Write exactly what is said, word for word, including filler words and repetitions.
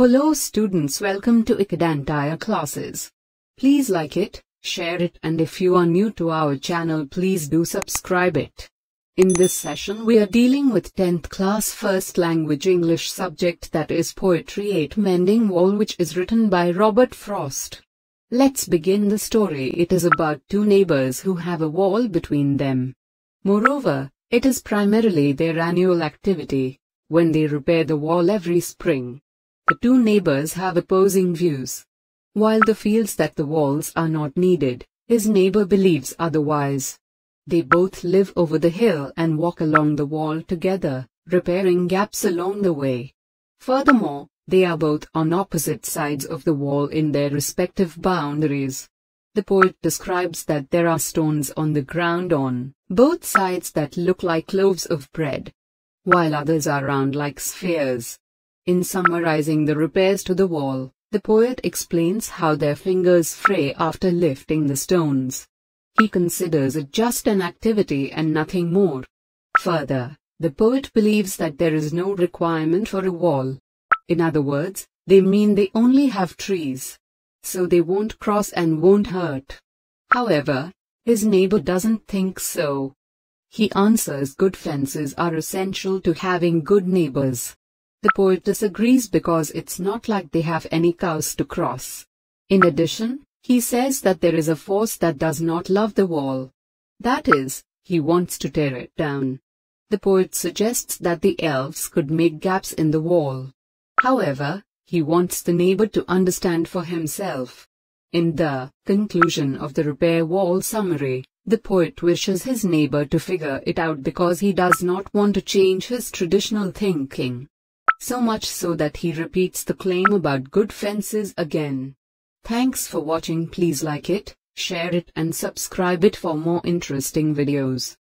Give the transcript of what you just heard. Hello students, welcome to Ekadantaya Classes. Please like it, share it, and if you are new to our channel, please do subscribe it. In this session we are dealing with tenth class first language English subject, that is poetry at Mending Wall, which is written by Robert Frost. Let's begin the story. It is about two neighbors who have a wall between them. Moreover, it is primarily their annual activity, when they repair the wall every spring. The two neighbors have opposing views. While the feels that the walls are not needed, his neighbor believes otherwise. They both live over the hill and walk along the wall together, repairing gaps along the way. Furthermore, they are both on opposite sides of the wall in their respective boundaries. The poet describes that there are stones on the ground on both sides that look like loaves of bread, while others are round like spheres. In summarizing the repairs to the wall, the poet explains how their fingers fray after lifting the stones. He considers it just an activity and nothing more. Further, the poet believes that there is no requirement for a wall. In other words, they mean they only have trees, so they won't cross and won't hurt. However, his neighbor doesn't think so. He answers good fences are essential to having good neighbors. The poet disagrees because it's not like they have any cows to cross. In addition, he says that there is a force that does not love the wall. That is, he wants to tear it down. The poet suggests that the elves could make gaps in the wall. However, he wants the neighbor to understand for himself. In the conclusion of the repair wall summary, the poet wishes his neighbor to figure it out because he does not want to change his traditional thinking. So much so that he repeats the claim about good fences again. Thanks for watching. Please like it, share it, and subscribe it for more interesting videos.